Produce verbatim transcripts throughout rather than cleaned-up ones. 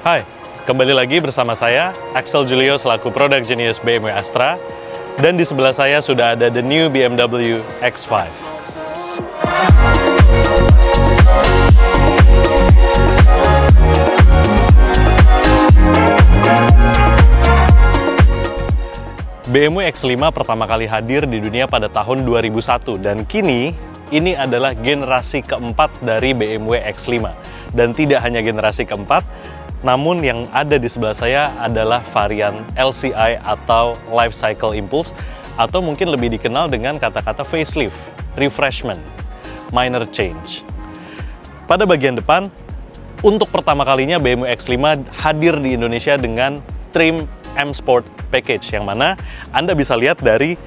Hai, kembali lagi bersama saya, Axel Julio selaku Product Genius B M W Astra, dan di sebelah saya sudah ada the new B M W X five. B M W X lima pertama kali hadir di dunia pada tahun dua ribu satu, dan kini ini adalah generasi keempat dari B M W X lima. Dan tidak hanya generasi keempat, namun yang ada di sebelah saya adalah varian L C I atau Life Cycle Impulse, atau mungkin lebih dikenal dengan kata-kata facelift, refreshment, minor change. Pada bagian depan, untuk pertama kalinya B M W X lima hadir di Indonesia dengan trim M Sport Package, yang mana Anda bisa lihat dari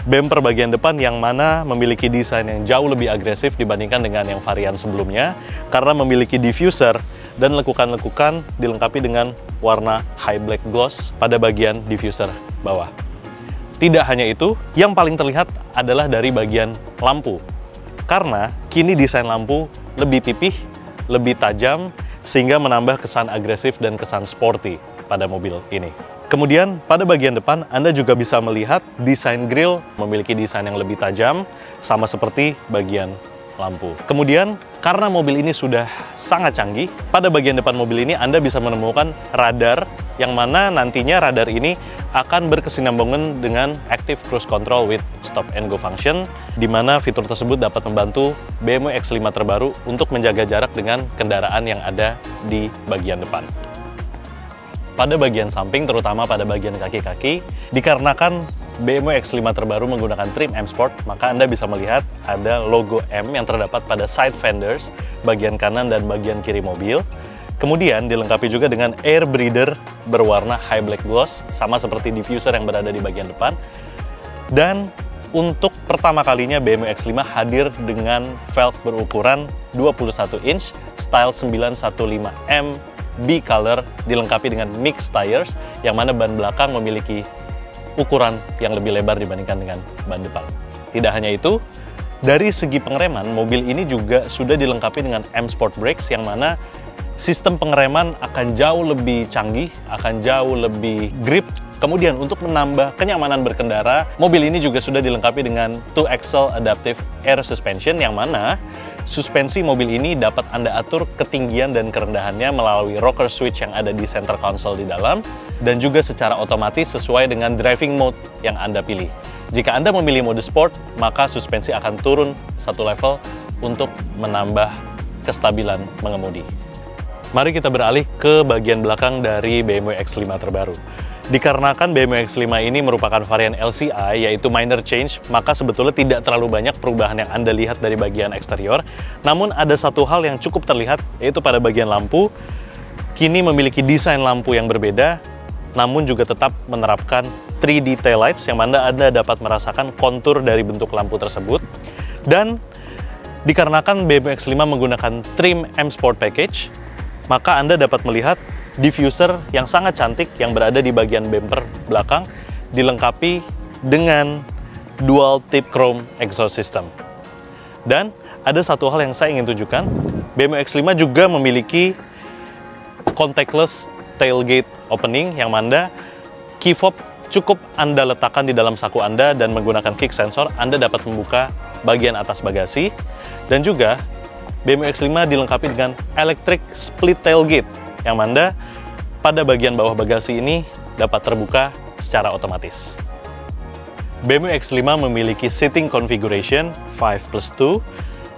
bumper bagian depan yang mana memiliki desain yang jauh lebih agresif dibandingkan dengan yang varian sebelumnya, karena memiliki diffuser dan lekukan-lekukan dilengkapi dengan warna high black gloss pada bagian diffuser bawah. Tidak hanya itu, yang paling terlihat adalah dari bagian lampu, karena kini desain lampu lebih pipih, lebih tajam, sehingga menambah kesan agresif dan kesan sporty pada mobil ini. Kemudian pada bagian depan Anda juga bisa melihat desain grill memiliki desain yang lebih tajam, sama seperti bagian lampu. Kemudian karena mobil ini sudah sangat canggih, pada bagian depan mobil ini Anda bisa menemukan radar, yang mana nantinya radar ini akan berkesinambungan dengan Active Cruise Control with Stop and Go function, di mana fitur tersebut dapat membantu B M W X lima terbaru untuk menjaga jarak dengan kendaraan yang ada di bagian depan. Pada bagian samping, terutama pada bagian kaki-kaki, dikarenakan B M W X lima terbaru menggunakan trim M Sport, maka Anda bisa melihat ada logo M yang terdapat pada side fenders, bagian kanan dan bagian kiri mobil. Kemudian dilengkapi juga dengan air breather berwarna high black gloss, sama seperti diffuser yang berada di bagian depan. Dan untuk pertama kalinya B M W X lima hadir dengan velg berukuran dua puluh satu inch, style sembilan satu lima M, B-color, dilengkapi dengan mixed tires, yang mana ban belakang memiliki ukuran yang lebih lebar dibandingkan dengan ban depan. Tidak hanya itu, dari segi pengereman, mobil ini juga sudah dilengkapi dengan M Sport Brakes, yang mana sistem pengereman akan jauh lebih canggih, akan jauh lebih grip. Kemudian untuk menambah kenyamanan berkendara, mobil ini juga sudah dilengkapi dengan Two Axle Adaptive Air Suspension, yang mana suspensi mobil ini dapat Anda atur ketinggian dan kerendahannya melalui rocker switch yang ada di center console di dalam, dan juga secara otomatis sesuai dengan driving mode yang Anda pilih. Jika Anda memilih mode sport, maka suspensi akan turun satu level untuk menambah kestabilan mengemudi. Mari kita beralih ke bagian belakang dari B M W X lima terbaru. Dikarenakan B M W X lima ini merupakan varian L C I, yaitu minor change, maka sebetulnya tidak terlalu banyak perubahan yang Anda lihat dari bagian eksterior. Namun ada satu hal yang cukup terlihat, yaitu pada bagian lampu, kini memiliki desain lampu yang berbeda, namun juga tetap menerapkan three D tail lights, yang mana Anda dapat merasakan kontur dari bentuk lampu tersebut. Dan dikarenakan B M W X lima menggunakan trim M Sport Package, maka Anda dapat melihat diffuser yang sangat cantik yang berada di bagian bumper belakang, dilengkapi dengan dual tip chrome exhaust system. Dan ada satu hal yang saya ingin tunjukkan, B M W X lima juga memiliki contactless tailgate opening, yang mana key fob cukup Anda letakkan di dalam saku Anda dan menggunakan kick sensor, Anda dapat membuka bagian atas bagasi. Dan juga B M W X lima dilengkapi dengan electric split tailgate, yang mana pada bagian bawah bagasi ini dapat terbuka secara otomatis. B M W X lima memiliki seating configuration five plus two,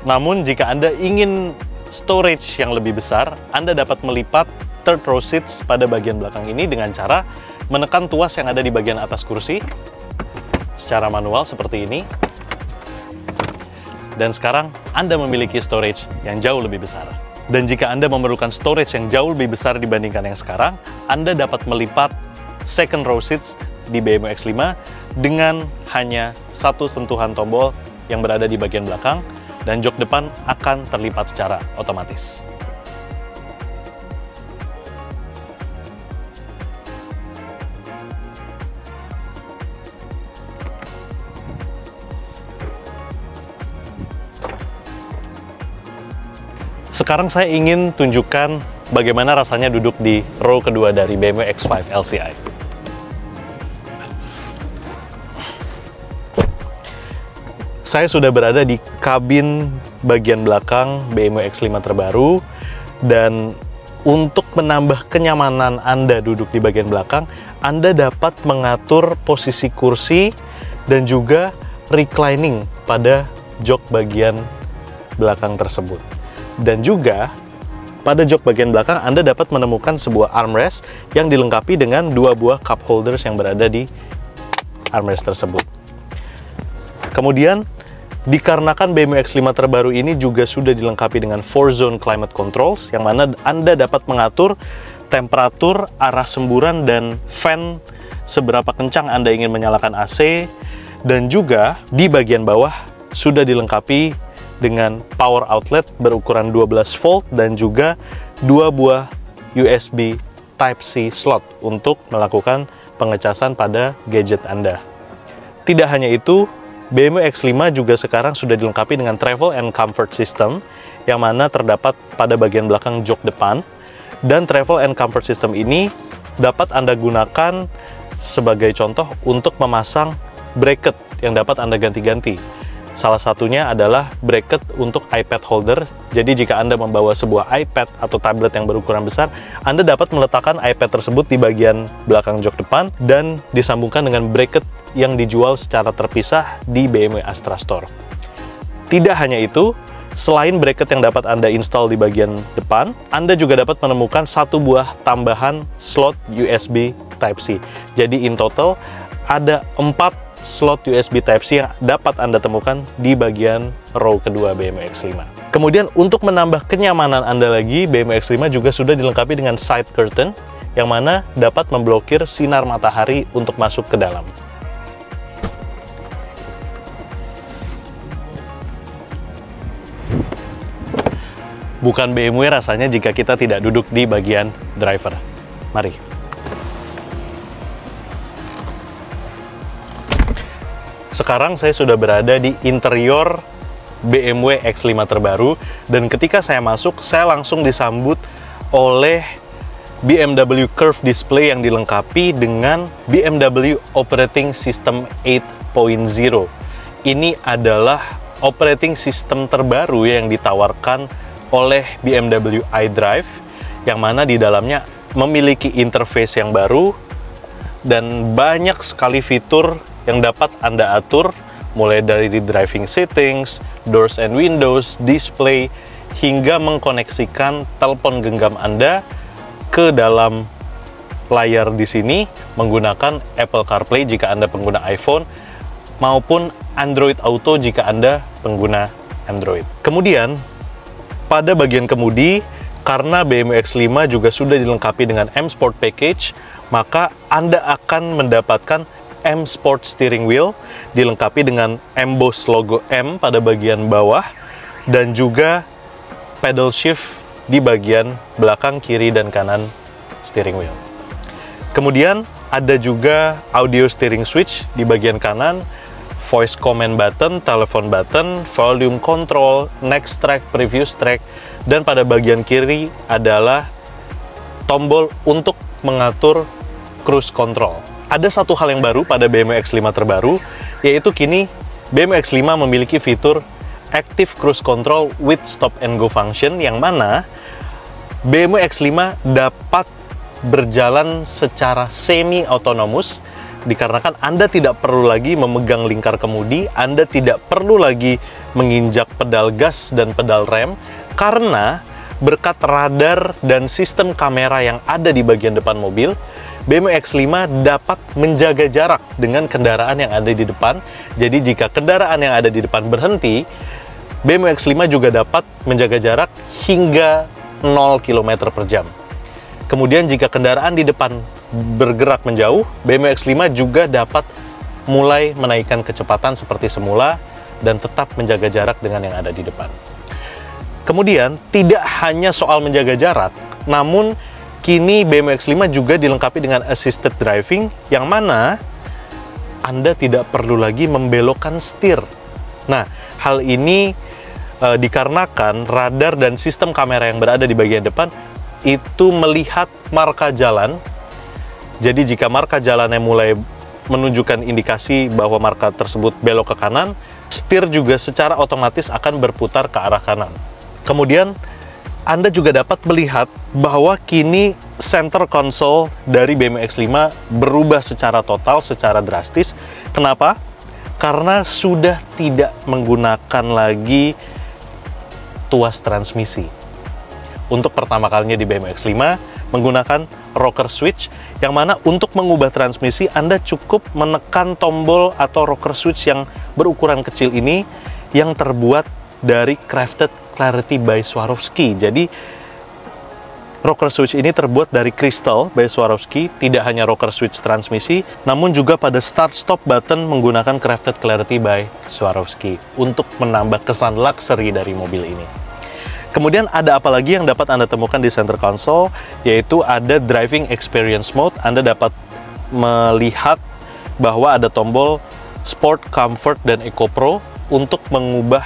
namun jika Anda ingin storage yang lebih besar, Anda dapat melipat third row seats pada bagian belakang ini dengan cara menekan tuas yang ada di bagian atas kursi secara manual seperti ini. Dan sekarang Anda memiliki storage yang jauh lebih besar. Dan jika Anda memerlukan storage yang jauh lebih besar dibandingkan yang sekarang, Anda dapat melipat second row seats di B M W X lima dengan hanya satu sentuhan tombol yang berada di bagian belakang, dan jok depan akan terlipat secara otomatis. Sekarang saya ingin tunjukkan bagaimana rasanya duduk di row kedua dari B M W X lima L C I. Saya sudah berada di kabin bagian belakang B M W X lima terbaru, dan untuk menambah kenyamanan Anda duduk di bagian belakang, Anda dapat mengatur posisi kursi dan juga reclining pada jok bagian belakang tersebut. Dan juga pada jok bagian belakang Anda dapat menemukan sebuah armrest yang dilengkapi dengan dua buah cup holders yang berada di armrest tersebut. Kemudian dikarenakan B M W X lima terbaru ini juga sudah dilengkapi dengan four zone climate controls, yang mana Anda dapat mengatur temperatur, arah semburan, dan fan seberapa kencang Anda ingin menyalakan A C. Dan juga di bagian bawah sudah dilengkapi dengan power outlet berukuran dua belas volt dan juga dua buah U S B Type C slot untuk melakukan pengecasan pada gadget Anda. Tidak hanya itu, B M W X lima juga sekarang sudah dilengkapi dengan Travel and Comfort System, yang mana terdapat pada bagian belakang jok depan. Dan Travel and Comfort System ini dapat Anda gunakan sebagai contoh untuk memasang bracket yang dapat Anda ganti-ganti. Salah satunya adalah bracket untuk iPad holder. Jadi jika Anda membawa sebuah iPad atau tablet yang berukuran besar, Anda dapat meletakkan iPad tersebut di bagian belakang jok depan dan disambungkan dengan bracket yang dijual secara terpisah di B M W Astra Store. Tidak hanya itu, selain bracket yang dapat Anda install di bagian depan, Anda juga dapat menemukan satu buah tambahan slot U S B Type C. Jadi in total ada empat slot U S B Type C yang dapat Anda temukan di bagian row kedua B M W X lima. Kemudian untuk menambah kenyamanan Anda lagi, B M W X lima juga sudah dilengkapi dengan side curtain, yang mana dapat memblokir sinar matahari untuk masuk ke dalam. Bukan B M W rasanya jika kita tidak duduk di bagian driver. Mari. Sekarang saya sudah berada di interior B M W X lima terbaru, dan ketika saya masuk, saya langsung disambut oleh B M W Curve Display yang dilengkapi dengan B M W Operating System eight point nol. Ini adalah operating system terbaru yang ditawarkan oleh B M W iDrive, yang mana di dalamnya memiliki interface yang baru dan banyak sekali fitur yang dapat Anda atur, mulai dari di driving settings, doors and windows, display, hingga mengkoneksikan telepon genggam Anda ke dalam layar di sini menggunakan Apple CarPlay jika Anda pengguna iPhone, maupun Android Auto jika Anda pengguna Android. Kemudian, pada bagian kemudi, karena B M W X lima juga sudah dilengkapi dengan M Sport Package, maka Anda akan mendapatkan M Sport Steering Wheel dilengkapi dengan emboss logo M pada bagian bawah dan juga pedal shift di bagian belakang kiri dan kanan steering wheel. Kemudian ada juga audio steering switch di bagian kanan, voice command button, telepon button, volume control, next track, previous track, dan pada bagian kiri adalah tombol untuk mengatur cruise control. Ada satu hal yang baru pada B M W X lima terbaru, yaitu kini B M W X lima memiliki fitur Active Cruise Control with Stop and Go function, yang mana B M W X lima dapat berjalan secara semi-autonomous dikarenakan Anda tidak perlu lagi memegang lingkar kemudi, Anda tidak perlu lagi menginjak pedal gas dan pedal rem, karena berkat radar dan sistem kamera yang ada di bagian depan mobil, B M W X lima dapat menjaga jarak dengan kendaraan yang ada di depan. Jadi jika kendaraan yang ada di depan berhenti, B M W X lima juga dapat menjaga jarak hingga nol kilometer per jam. Kemudian jika kendaraan di depan bergerak menjauh, B M W X lima juga dapat mulai menaikkan kecepatan seperti semula dan tetap menjaga jarak dengan yang ada di depan. Kemudian tidak hanya soal menjaga jarak, namun kini B M W X lima juga dilengkapi dengan assisted driving, yang mana Anda tidak perlu lagi membelokkan setir. Nah, hal ini e, dikarenakan radar dan sistem kamera yang berada di bagian depan itu melihat marka jalan. Jadi jika marka jalannya mulai menunjukkan indikasi bahwa marka tersebut belok ke kanan, setir juga secara otomatis akan berputar ke arah kanan. Kemudian Anda juga dapat melihat bahwa kini center console dari B M W X lima berubah secara total, secara drastis. Kenapa? Karena sudah tidak menggunakan lagi tuas transmisi. Untuk pertama kalinya di B M W X lima menggunakan rocker switch, yang mana untuk mengubah transmisi Anda cukup menekan tombol atau rocker switch yang berukuran kecil ini, yang terbuat dari Crafted Clarity by Swarovski. Jadi rocker switch ini terbuat dari kristal by Swarovski, tidak hanya rocker switch transmisi, namun juga pada start stop button menggunakan Crafted Clarity by Swarovski untuk menambah kesan luxury dari mobil ini. Kemudian ada apa lagi yang dapat Anda temukan di center console, yaitu ada driving experience mode. Anda dapat melihat bahwa ada tombol Sport, Comfort, dan Eco Pro untuk mengubah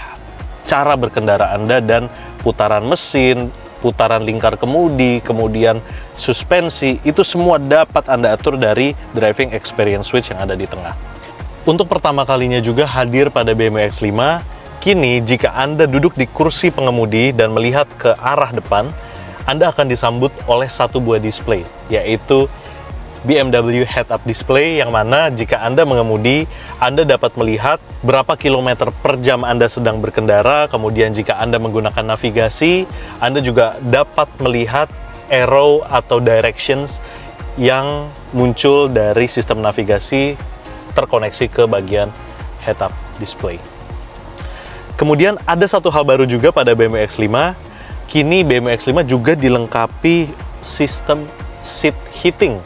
cara berkendara Anda dan putaran mesin, putaran lingkar kemudi, kemudian suspensi, itu semua dapat Anda atur dari driving experience switch yang ada di tengah. Untuk pertama kalinya juga hadir pada B M W X lima, kini, jika Anda duduk di kursi pengemudi dan melihat ke arah depan, Anda akan disambut oleh satu buah display, yaitu B M W Head-Up Display, yang mana jika Anda mengemudi, Anda dapat melihat berapa kilometer per jam Anda sedang berkendara. Kemudian jika Anda menggunakan navigasi, Anda juga dapat melihat arrow atau directions yang muncul dari sistem navigasi terkoneksi ke bagian Head-Up Display. Kemudian ada satu hal baru juga pada B M W X lima, kini B M W X lima juga dilengkapi sistem seat heating,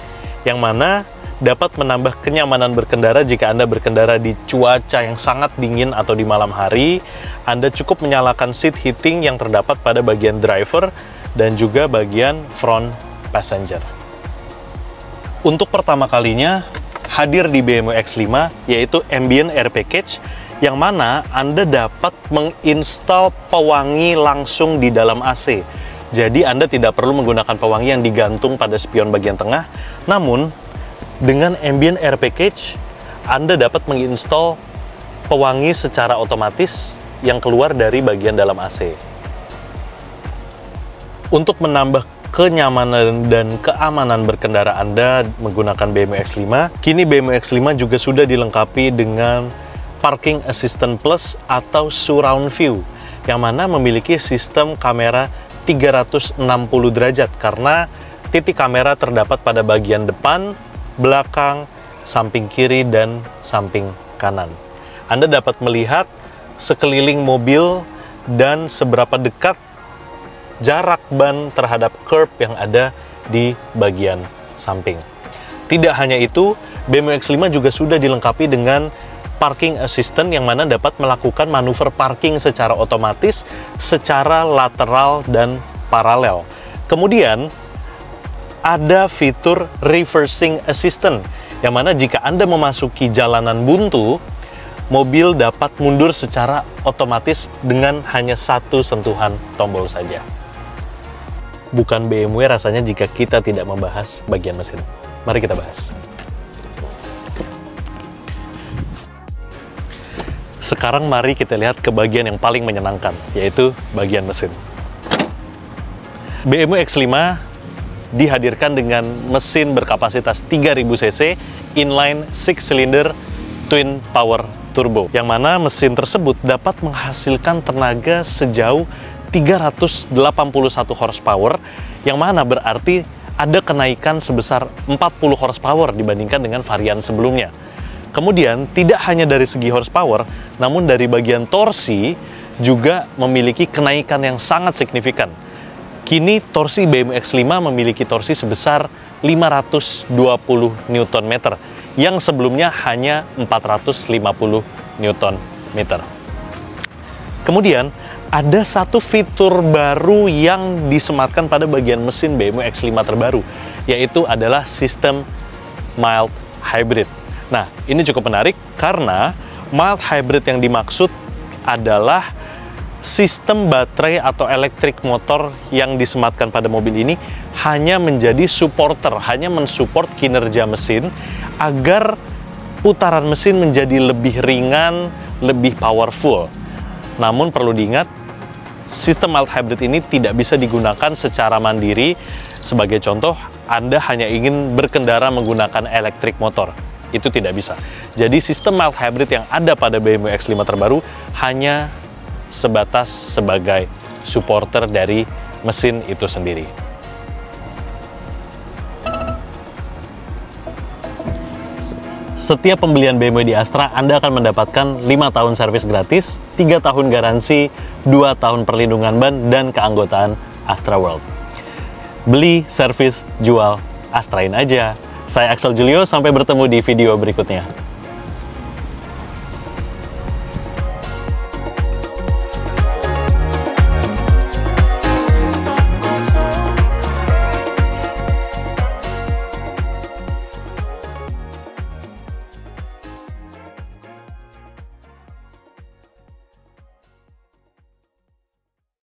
yang mana dapat menambah kenyamanan berkendara jika Anda berkendara di cuaca yang sangat dingin atau di malam hari. Anda cukup menyalakan seat heating yang terdapat pada bagian driver dan juga bagian front passenger. Untuk pertama kalinya hadir di B M W X lima, yaitu Ambient Air Package, yang mana Anda dapat menginstal pewangi langsung di dalam A C. Jadi Anda tidak perlu menggunakan pewangi yang digantung pada spion bagian tengah. Namun, dengan Ambient Air Package, Anda dapat menginstal pewangi secara otomatis yang keluar dari bagian dalam A C. Untuk menambah kenyamanan dan keamanan berkendara Anda menggunakan B M W X lima, kini B M W X lima juga sudah dilengkapi dengan Parking Assistance Plus atau Surround View, yang mana memiliki sistem kamera tiga ratus enam puluh derajat, karena titik kamera terdapat pada bagian depan, belakang, samping kiri, dan samping kanan. Anda dapat melihat sekeliling mobil dan seberapa dekat jarak ban terhadap curb yang ada di bagian samping. Tidak hanya itu, B M W X lima juga sudah dilengkapi dengan Parking Assistant, yang mana dapat melakukan manuver parking secara otomatis, secara lateral dan paralel. Kemudian ada fitur Reversing Assistant, yang mana jika Anda memasuki jalanan buntu, mobil dapat mundur secara otomatis dengan hanya satu sentuhan tombol saja. Bukan B M W rasanya jika kita tidak membahas bagian mesin. Mari kita bahas. Sekarang mari kita lihat ke bagian yang paling menyenangkan, yaitu bagian mesin. B M W X lima dihadirkan dengan mesin berkapasitas tiga ribu cc inline six cylinder twin power turbo, yang mana mesin tersebut dapat menghasilkan tenaga sejauh tiga ratus delapan puluh satu horsepower, yang mana berarti ada kenaikan sebesar empat puluh horsepower dibandingkan dengan varian sebelumnya. Kemudian, tidak hanya dari segi horsepower, namun dari bagian torsi juga memiliki kenaikan yang sangat signifikan. Kini, torsi B M W X lima memiliki torsi sebesar lima ratus dua puluh newton meter, yang sebelumnya hanya empat ratus lima puluh newton meter. Kemudian, ada satu fitur baru yang disematkan pada bagian mesin B M W X lima terbaru, yaitu adalah sistem mild hybrid. Nah, ini cukup menarik karena mild hybrid yang dimaksud adalah sistem baterai atau elektrik motor yang disematkan pada mobil ini hanya menjadi supporter, hanya mensupport kinerja mesin agar putaran mesin menjadi lebih ringan, lebih powerful. Namun perlu diingat, sistem mild hybrid ini tidak bisa digunakan secara mandiri. Sebagai contoh, Anda hanya ingin berkendara menggunakan elektrik motor. Itu tidak bisa. Jadi sistem mild hybrid yang ada pada B M W X lima terbaru hanya sebatas sebagai supporter dari mesin itu sendiri. Setiap pembelian B M W di Astra, Anda akan mendapatkan lima tahun servis gratis, tiga tahun garansi, dua tahun perlindungan ban, dan keanggotaan Astra World. Beli, servis, jual, Astrain aja. Saya Axel Julio, sampai bertemu di video berikutnya.